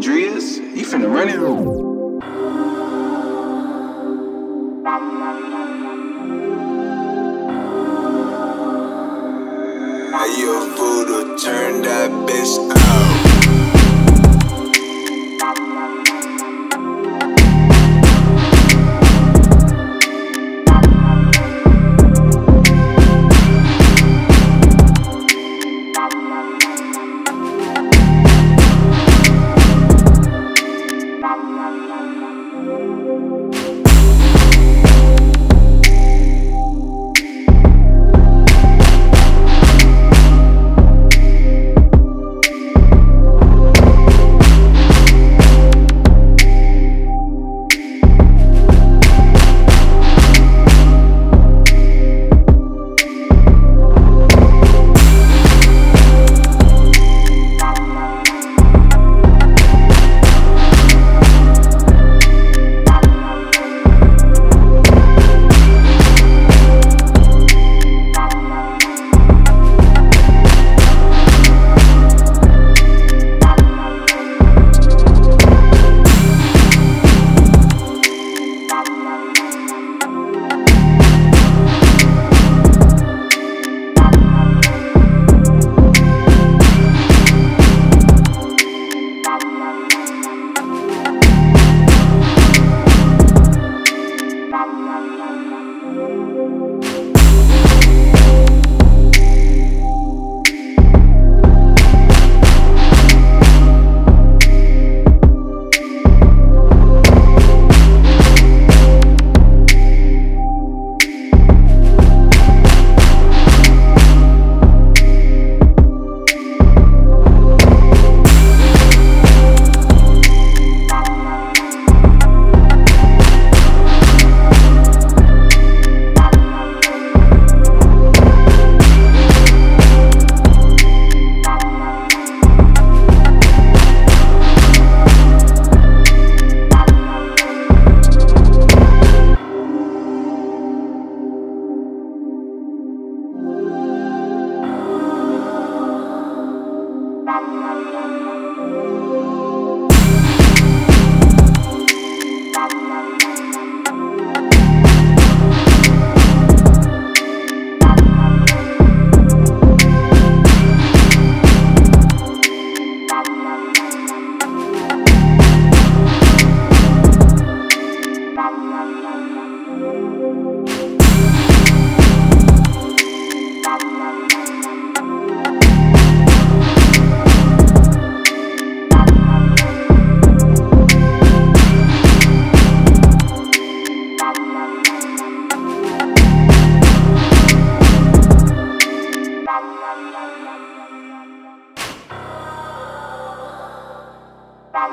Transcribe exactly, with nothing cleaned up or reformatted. cool, Driz. You finna run it home. You're a fool to turn that bitch out.